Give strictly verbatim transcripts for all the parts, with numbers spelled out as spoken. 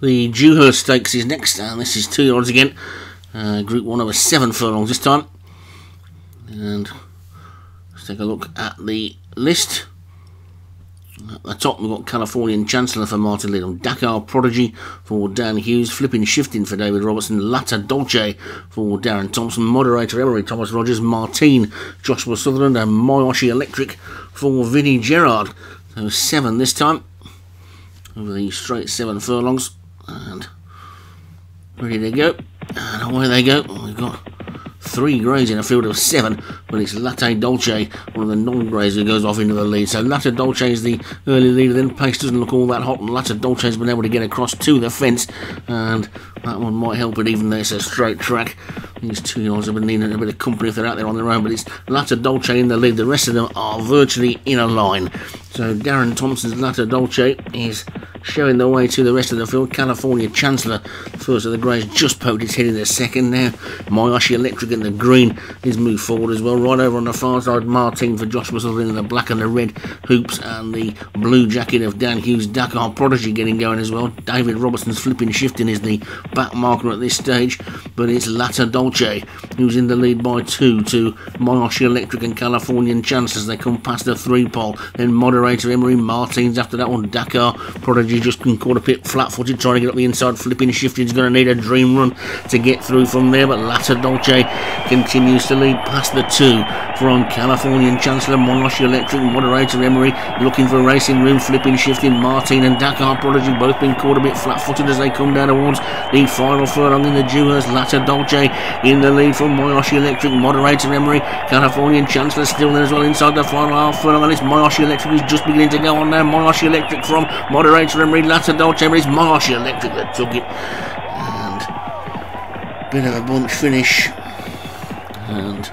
The Dewhurst Stakes is next, and this is two yards again. Uh, group one over seven furlongs this time. And let's take a look at the list. At the top, we've got Californian Chancellor for Martin Little, Dakar Prodigy for Dan Hughes, Flipping Shifting for David Robertson, Latte Dolce for Darren Thompson, Moderator Ellery Thomas Rogers, Martine, Joshua Sutherland, and Miyoshi Electric for Vinnie Gerard. So seven this time, over the straight seven furlongs, and ready to go, and away they go. We've got three greys in a field of seven, but it's Latte Dolce, one of the non-greys, who goes off into the lead. So Latte Dolce is the early leader then. Pace doesn't look all that hot, and Latte Dolce has been able to get across to the fence, and that one might help it even though it's a straight track. These two yards have been needing a bit of company if they're out there on their own, but it's Latte Dolce in the lead. The rest of them are virtually in a line. So Darren Thompson's Latte Dolce is showing the way to the rest of the field. California Chancellor, first of the greys, just poked his head in the second. Now Miyoshi Electric in the green is moved forward as well. Right over on the far side, Martin for Joshua Sutherland in the black and the red hoops, and the blue jacket of Dan Hughes. Dakar Prodigy getting going as well. David Robertson's Flipping Shifting is the back marker at this stage, but it's Latte Dolce who's in the lead by two to Miyoshi Electric and Californian Chancellor as they come past the three pole. Then Moderator Emery, Martin's after that one. Dakar Prodigy just caught a bit flat-footed trying to get up the inside. Flipping Shifting's going to need a dream run to get through from there, but Latte Dolce continues to lead past the two from Californian Chancellor. Miyoshi Electric, Moderator Emery looking for racing room. Flipping Shifting, Martin and Dakar Prodigy both been caught a bit flat-footed as they come down towards the final furlong in the Dewhurst. Latte Dolce in the lead from Miyoshi Electric, Moderator Emery. Californian Chancellor still there as well inside the final half furlong, and it's Miyoshi Electric who's just beginning to go on now. Miyoshi Electric from Moderator Emery, Latte Dolce. It's Miyoshi Electric that took it, and bit of a bunch finish, and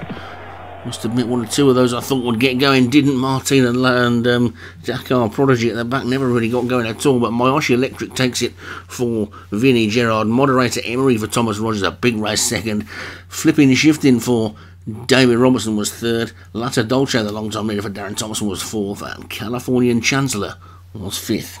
must admit one or two of those I thought would get going didn't. Martin and, and um, Dakar Prodigy at the back never really got going at all, but Miyoshi Electric takes it for Vinnie Gerard. Moderator Emery for Thomas Rogers, a big race second. Flipping Shifting for David Robertson was third. Latte Dolce, the long time leader for Darren Thompson, was fourth, and Californian Chancellor was fifth.